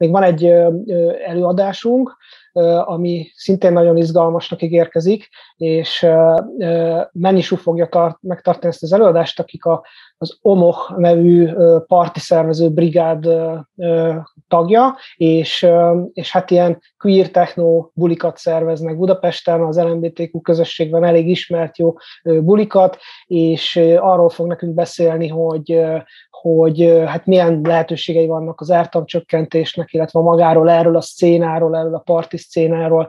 Még van egy előadásunk, ami szintén nagyon izgalmasnak ígérkezik, és Menishu fogja megtartani ezt az előadást, akik az OMOH nevű parti szervező brigád tagja, és hát ilyen queer techno bulikat szerveznek Budapesten, az LMBTQ közösségben elég ismert jó bulikat, és arról fog nekünk beszélni, hogy hát milyen lehetőségei vannak az ártalomcsökkentésnek, illetve magáról, erről a szcénáról, erről a parti szcénáról,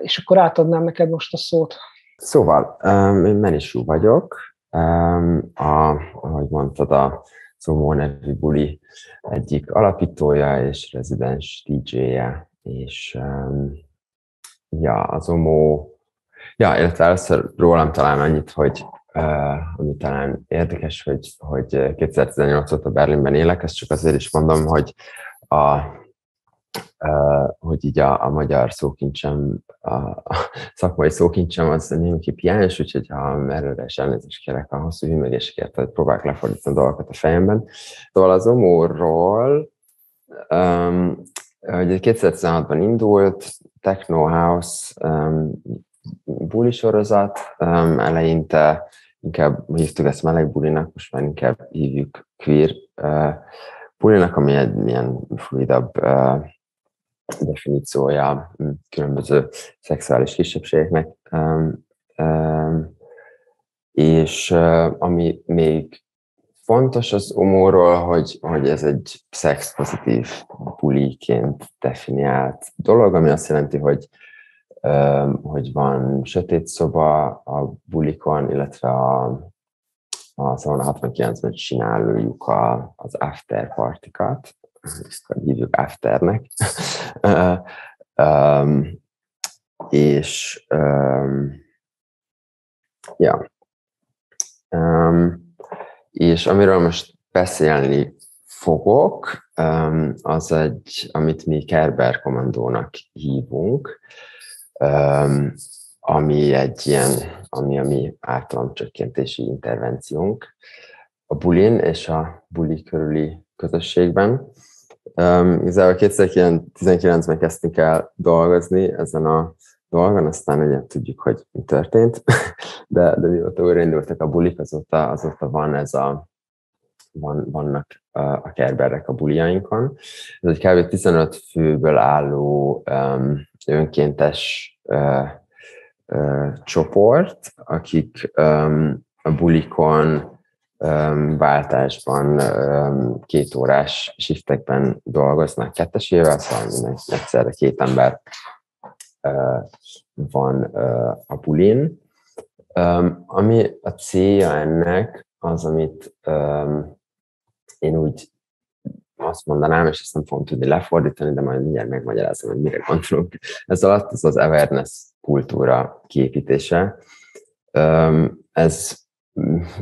és akkor átadnám neked most a szót. Szóval, én Menishu vagyok, ahogy mondtad, az OMOH nevű buli egyik alapítója és rezidens DJ-je, és az OMOH, illetve először rólam talán annyit, hogy ami talán érdekes, hogy 2018 óta Berlinben élek, ezt csak azért is mondom, hogy hogy így a magyar szókincsem, a szakmai szókincsem az némiképp hiányos, úgyhogy ha erőre is elnézést kérek a hosszú hűmegésekért, hogy próbálok lefordítani dolgokat a fejemben. Szóval az OMOH-ról, hogy 2016-ban indult, techno house bulisorozat, eleinte inkább hívtuk ezt meleg bulinak, most már inkább hívjuk queer bulinak, ami egy ilyen fluidabb definíciója különböző szexuális kisebbségeknek, és ami még fontos az OMOH-ról, hogy ez egy szexpozitív buliként definiált dolog, ami azt jelenti, hogy van sötét szoba a bulikon, illetve szóval a 69-ben csináljuk az after partikat, ezt hívjuk afternek, és és amiről most beszélni fogok, az egy, amit mi Kerber kommandónak hívunk, ami egy ilyen, ami a mi ártalomcsökkentési intervenciónk a bulin és a buli körüli közösségben. Igazából 2019-ben kezdtünk el dolgozni ezen a dolgon, aztán egyet tudjuk, hogy mi történt, de mióta újraindultak a bulik, azóta van ez vannak a Kerberek a buliainkon. Ez egy kb. 15 főből álló önkéntes csoport, akik a bulikon váltásban 2 órás shiftekben dolgoznak kettesével, szóval egyszerre 2 ember van a bulin. Ami a célja ennek az, amit én úgy azt mondanám, és ezt nem fogom tudni lefordítani, de majd mindjárt megmagyarázom, hogy mire gondolunk. Ez alatt ez az awareness kultúra kiépítése. Ez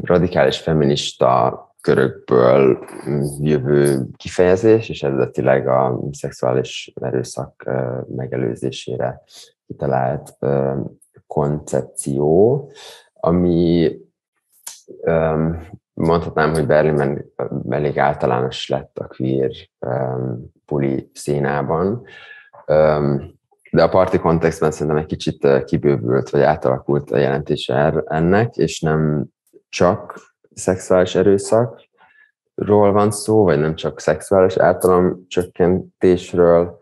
radikális feminista körökből jövő kifejezés, és eredetileg a szexuális erőszak megelőzésére kitalált koncepció, ami mondhatnám, hogy Berlinben elég általános lett a queer buli színában, de a parti kontextben szerintem egy kicsit kibővült, vagy átalakult a jelentése ennek, és nem csak szexuális erőszakról van szó, vagy nem csak szexuális ártalomcsökkentésről,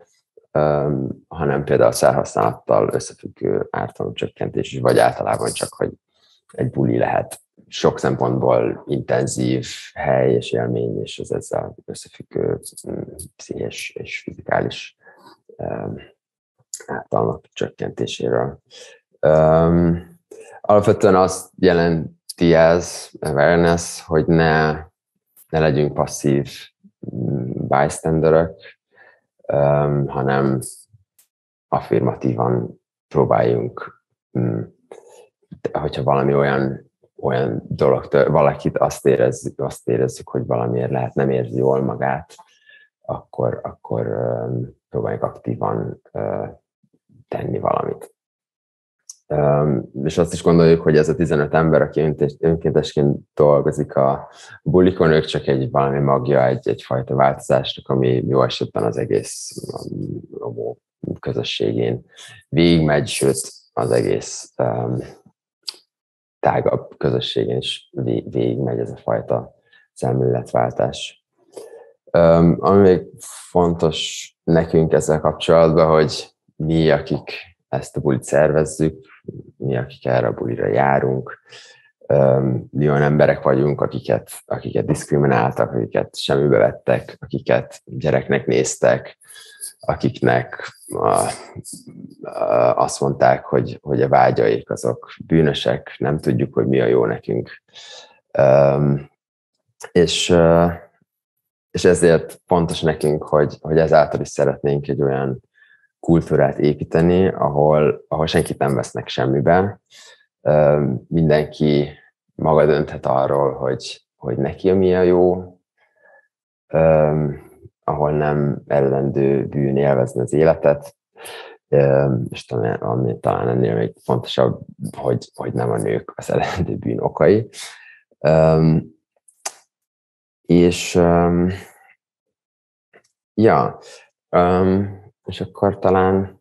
hanem például szerhasználattal összefüggő ártalomcsökkentés, vagy általában csak, hogy egy buli lehet sok szempontból intenzív hely és élmény, és az ezzel összefüggő pszichés és fizikális ártalmak csökkentéséről. Alapvetően azt jelenti ez, awareness, hogy ne legyünk passzív bystanderök, hanem affirmatívan próbáljunk, hogyha valami olyan dolog, valakit azt érezzük, hogy valamiért lehet nem érzi jól magát, akkor próbáljuk aktívan tenni valamit. és azt is gondoljuk, hogy ez a 15 ember, aki önkéntesként dolgozik a bulikon, ők csak egy valami magja, egyfajta változásnak, ami jó esetben az egész OMOH közösségén végigmegy, sőt az egész tágabb közösségén is végigmegy ez a fajta szemléletváltás. Ami még fontos nekünk ezzel kapcsolatban, hogy mi, akik ezt a bulit szervezzük, mi, akik erre a bulira járunk, mi olyan emberek vagyunk, akiket diszkrimináltak, akiket semmibe vettek, akiket gyereknek néztek, akiknek azt mondták, hogy a vágyaik azok bűnösek, nem tudjuk, hogy mi a jó nekünk. És ezért fontos nekünk, hogy ezáltal is szeretnénk egy olyan kultúrát építeni, ahol senkit nem vesznek semmibe. Mindenki maga dönthet arról, hogy neki mi a jó, ahol nem ellendő bűn élvezni az életet, és talán ennél még fontosabb, hogy nem a nők az ellendő bűn okai. És akkor talán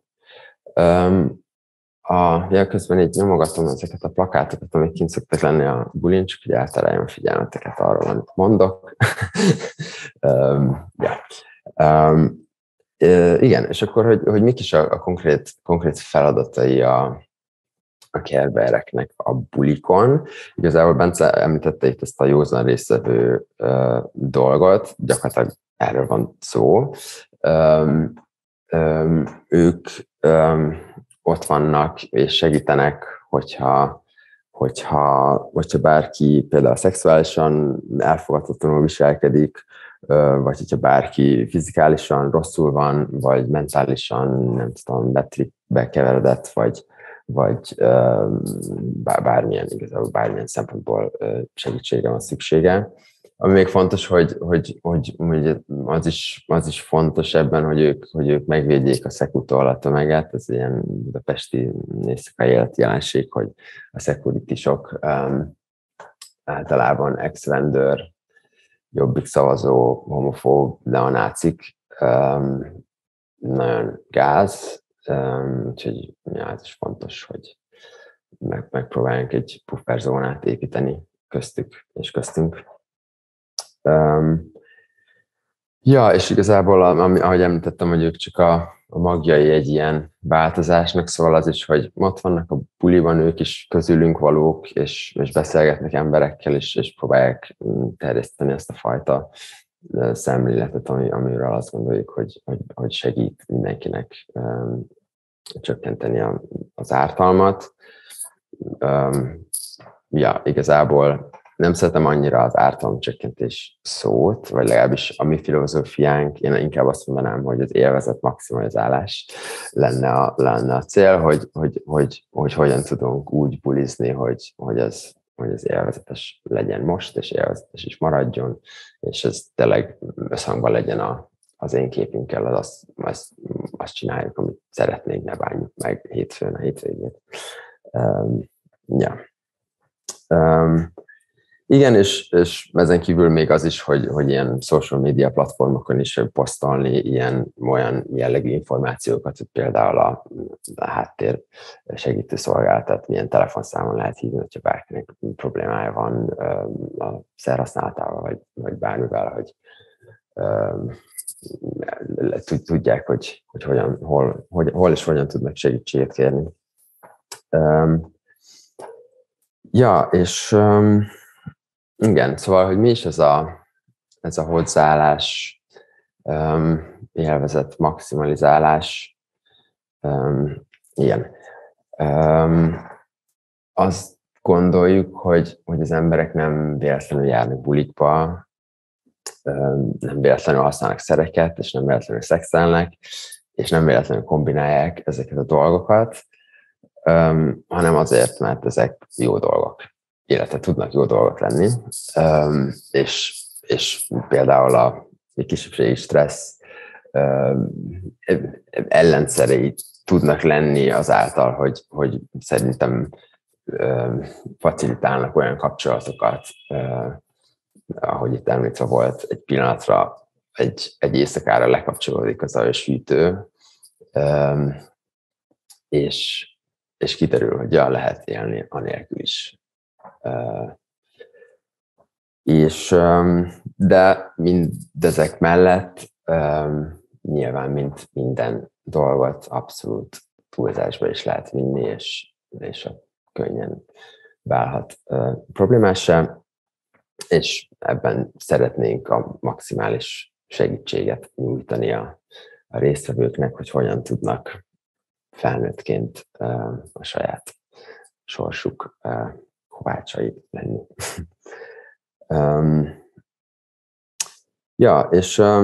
közben így nyomogatom ezeket a plakátokat, amik kint szoktak lenni a bulin, csak hogy eltereljem figyelmeteket arról, amit mondok. Igen, és akkor, hogy mik is a konkrét feladatai a kerbereknek a bulikon. Igazából Bence említette itt ezt a józan résztvevő dolgot, gyakorlatilag erről van szó. Ők ott vannak és segítenek, hogyha bárki például szexuálisan elfogadhatóan viselkedik, vagy hogyha bárki fizikálisan rosszul van, vagy mentálisan, nem tudom, betripbe keveredett, vagy bármilyen szempontból segítségre van szüksége. Ami még fontos, hogy az is fontos ebben, hogy ők megvédjék a szekutól a tömeget. Ez ilyen budapesti éjszakai életjelenség, hogy a szekuritisok általában ex-rendőr, jobbik szavazó, homofób, neonácik, nagyon gáz, úgyhogy ez is fontos, hogy megpróbáljunk egy pufferzónát építeni köztük és köztünk. És igazából, ahogy említettem, hogy ők csak a magjai egy ilyen változásnak, szóval az is, hogy ott vannak a buliban, ők is közülünk valók, és beszélgetnek emberekkel, és próbálják terjeszteni ezt a fajta szemléletet, amiről azt gondoljuk, hogy segít mindenkinek csökkenteni az ártalmat. Igazából nem szeretem annyira az ártalomcsökkentés szót, vagy legalábbis a mi filozófiánk, én inkább azt mondanám, hogy az élvezet maximalizálás lenne a cél, hogy hogyan tudunk úgy bulizni, hogy ez élvezetes legyen most, és élvezetes is maradjon, és ez tényleg összhangban legyen az én képünkkel, azt csináljuk, amit szeretnénk, ne bánjuk meg hétfőn a hétvégét. Igen, és ezen kívül még az is, hogy ilyen social media platformokon is posztolni olyan jellegű információkat, hogy például a háttér segítő szolgálatát milyen telefonszámon lehet hívni, hogyha bárkinek problémája van a szerhasználatával, vagy bármivel, hogy tudják, hogy hol és hogyan tudnak segítséget kérni. Igen, szóval, hogy mi is ez a hozzáállás, élvezet, maximalizálás, igen. Azt gondoljuk, hogy az emberek nem véletlenül járnak bulikba, nem véletlenül használnak szereket, és nem véletlenül szexelnek, és nem véletlenül kombinálják ezeket a dolgokat, hanem azért, mert ezek jó dolgok. Illetve tudnak jó dolgok lenni, és például a kisebbségi stressz ellenszerei tudnak lenni azáltal, hogy szerintem facilitálnak olyan kapcsolatokat, ahogy itt említve volt, egy pillanatra, egy éjszakára lekapcsolódik az aljas hűtő, és kiderül, hogy ja, lehet élni anélkül is. De mindezek mellett nyilván, mint minden dolgot, abszolút túlzásba is lehet vinni, és könnyen válhat problémássá, és ebben szeretnénk a maximális segítséget nyújtani a résztvevőknek, hogy hogyan tudnak felnőttként a saját sorsuk kovácsai lenni.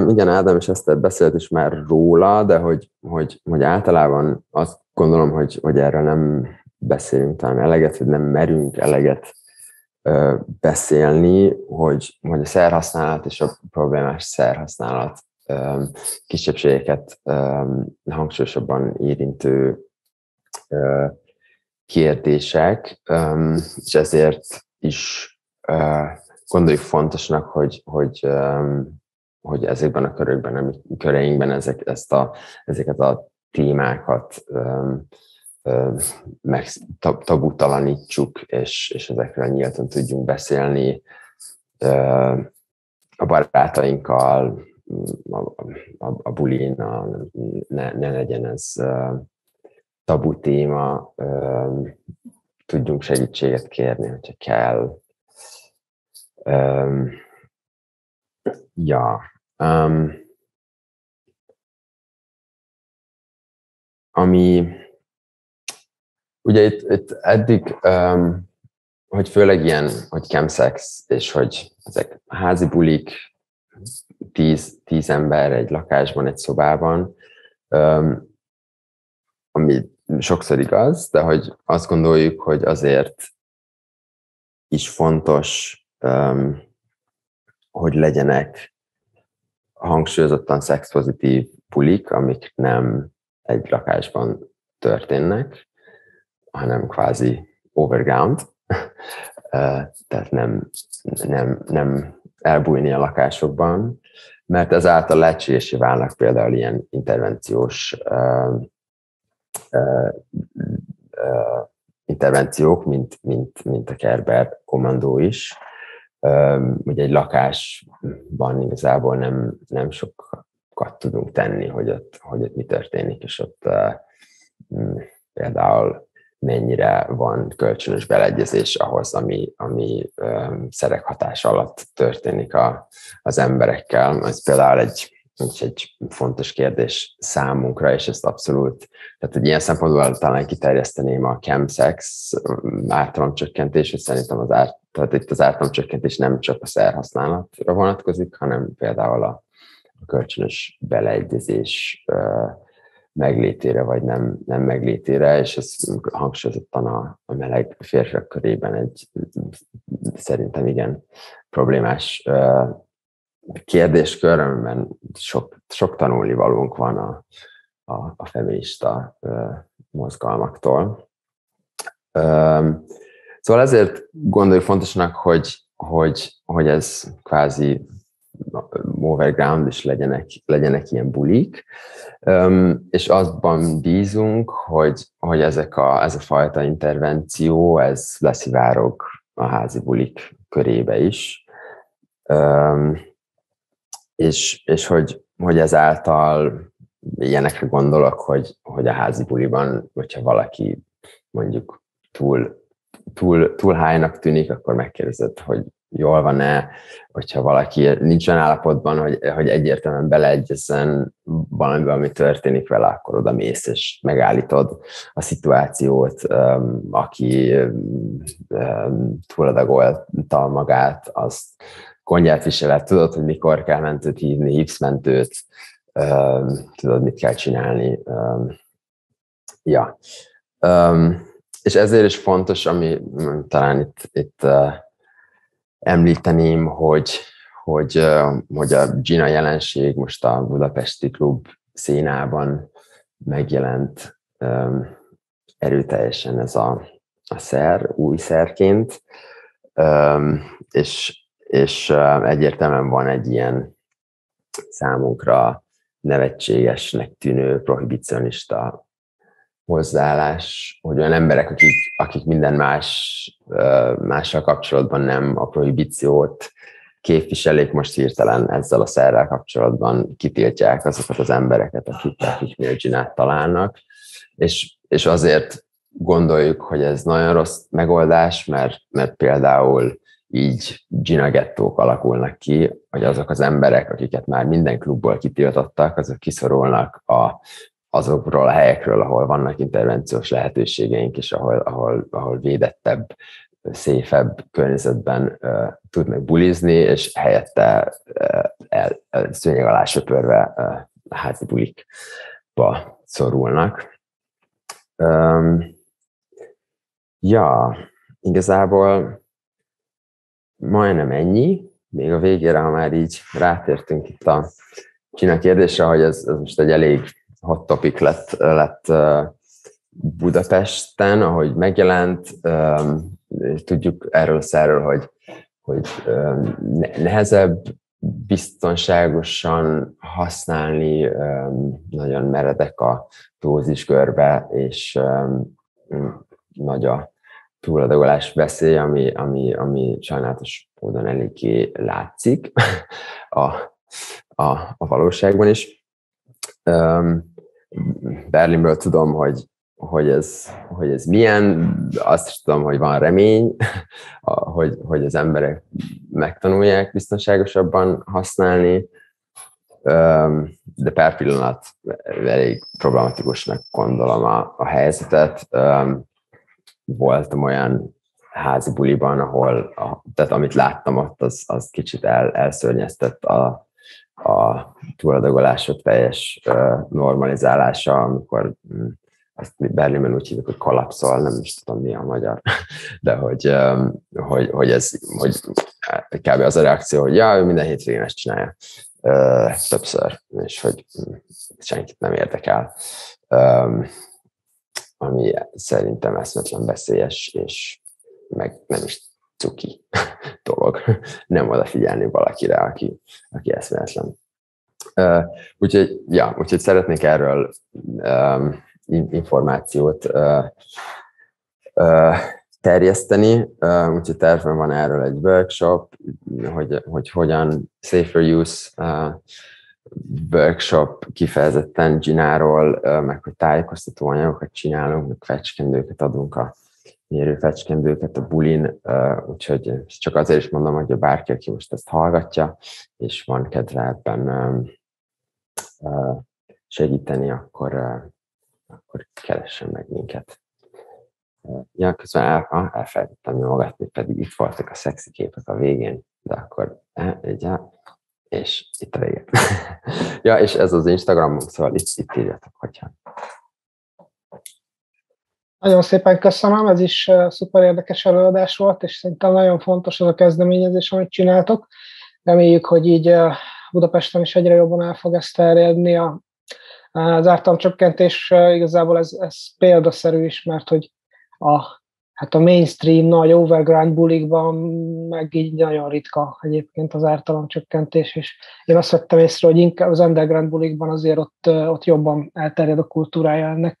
Igen, Ádám is ezt beszélt is már róla, de hogy általában azt gondolom, hogy erről nem beszélünk talán eleget, hogy nem merünk eleget beszélni, hogy a szerhasználat és a problémás szerhasználat kisebbségeket hangsúlyosabban érintő kérdések, és ezért is gondoljuk fontosnak, hogy ezekben a körökben, a köreinkben ezeket a témákat tabutalanítsuk, és ezekről nyíltan tudjunk beszélni a barátainkkal, a bulin, ne legyen ez tabu téma, tudjunk segítséget kérni, hogyha kell. Ami ugye itt eddig, hogy főleg ilyen, hogy chemsex, és hogy ezek házi bulik, 10 ember egy lakásban, egy szobában, ami sokszor igaz, de hogy azt gondoljuk, hogy azért is fontos, hogy legyenek hangsúlyozottan szexpozitív bulik, amik nem egy lakásban történnek, hanem kvázi overground, tehát nem elbújni a lakásokban, mert ezáltal lehetségesé válnak például ilyen intervenciós intervenciók, mint a Kerber kommandó is. Ugye egy lakásban igazából nem sokat tudunk tenni, hogy ott mi történik, és ott például mennyire van kölcsönös beleegyezés ahhoz, ami szerek hatása alatt történik az emberekkel. Ez például egy fontos kérdés számunkra, és ezt abszolút, tehát egy ilyen szempontból talán kiterjeszteném a chemsex, ártalomcsökkentés, és szerintem tehát itt az ártalomcsökkentés nem csak a szerhasználatra vonatkozik, hanem például a kölcsönös beleegyezés meglétére, vagy nem meglétére, és ez hangsúlyozottan a meleg férfiak körében egy szerintem igen problémás kérdéskör, amiben sok tanulnivalónk van a feminista mozgalmaktól. Szóval ezért gondoljuk fontosnak, hogy ez kvázi overground is legyenek ilyen bulik, és azban bízunk, hogy ez a fajta intervenció, ez leszivárog a házi bulik körébe is, és hogy ezáltal ilyenekre gondolok, hogy a házi buliban, hogyha valaki mondjuk túl high-nak tűnik, akkor megkérdezed, hogy jól van-e, hogyha valaki nincs olyan állapotban, hogy egyértelműen beleegyezzen valamiben, ami történik vele, akkor oda mész, és megállítod a szituációt, aki túladagolta magát, azt kongyát viseled, tudod, hogy mikor kell mentőt hívni, hívsz mentőt, tudod, mit kell csinálni. És ezért is fontos, ami talán itt említeném, hogy a GINA jelenség most a budapesti klub színában megjelent erőteljesen ez a a szer, új szerként, és egyértelműen van egy ilyen számunkra nevetségesnek tűnő prohibicionista hozzáállás, hogy olyan emberek, akik minden mással kapcsolatban nem a prohibíciót képviselik, most hirtelen ezzel a szerrel kapcsolatban kitiltják azokat az embereket, akik miatt találnak. És azért gondoljuk, hogy ez nagyon rossz megoldás, mert például így GINA gettók alakulnak ki, hogy azok az emberek, akiket már minden klubból kitiltottak, azok kiszorulnak azokról a helyekről, ahol vannak intervenciós lehetőségeink, és ahol védettebb, széfebb környezetben tudnak bulizni, és helyette szőnyeg alá söpörve házi bulikba szorulnak. Igazából majdnem ennyi. Még a végére, ha már így rátértünk itt a GINA kérdésre, hogy ez most egy elég hot topic lett Budapesten, ahogy megjelent. Tudjuk erről a szerről, hogy nehezebb biztonságosan használni, nagyon meredek a dóziskörbe, és nagy a túladagolás veszély, ami sajnálatos módon eléggé látszik a valóságban is. Berlinből tudom, hogy ez milyen, azt tudom, hogy van remény, hogy az emberek megtanulják biztonságosabban használni, de per pillanat elég problematikusnak gondolom a helyzetet. Voltam olyan házi buliban, ahol tehát amit láttam ott, az kicsit elszörnyeztett a túladagolások teljes normalizálása, amikor ezt Berlinben úgy hívjuk, hogy kollapszol, nem is tudom, mi a magyar, de hogy kb. Az a reakció, hogy ja, ő minden hétvégén ezt csinálja többször, és hogy senkit nem érdekel, ami szerintem eszmetlen veszélyes, és meg nem is cuki dolog nem odafigyelni valakire, aki eszméletlen. Úgyhogy szeretnék erről információt terjeszteni, úgyhogy tervben van erről egy workshop, hogy hogyan safer use workshop kifejezetten GINA-ról, meg hogy tájékoztató anyagokat csinálunk, meg fecskendőket adunk, a mérőfecskendőket a bulin, úgyhogy csak azért is mondom, hogy bárki, aki most ezt hallgatja, és van kedve ebben segíteni, akkor keressen meg minket. Ja, közben elfelejtettem nyomogatni, pedig itt voltak a szexi képek a végén, de akkor és itt a vége. Ja, és ez az Instagramunk, szóval itt írjatok, hogyha. Nagyon szépen köszönöm, ez is szuper érdekes előadás volt, és szerintem nagyon fontos az a kezdeményezés, amit csináltok. Reméljük, hogy így Budapesten is egyre jobban el fog ezt terjedni. Az ártalomcsökkentés igazából ez példaszerű is, mert hogy a mainstream nagy overground bulikban meg így nagyon ritka egyébként az ártalomcsökkentés, és én azt vettem észre, hogy inkább az underground bulikban azért ott jobban elterjed a kultúrája ennek.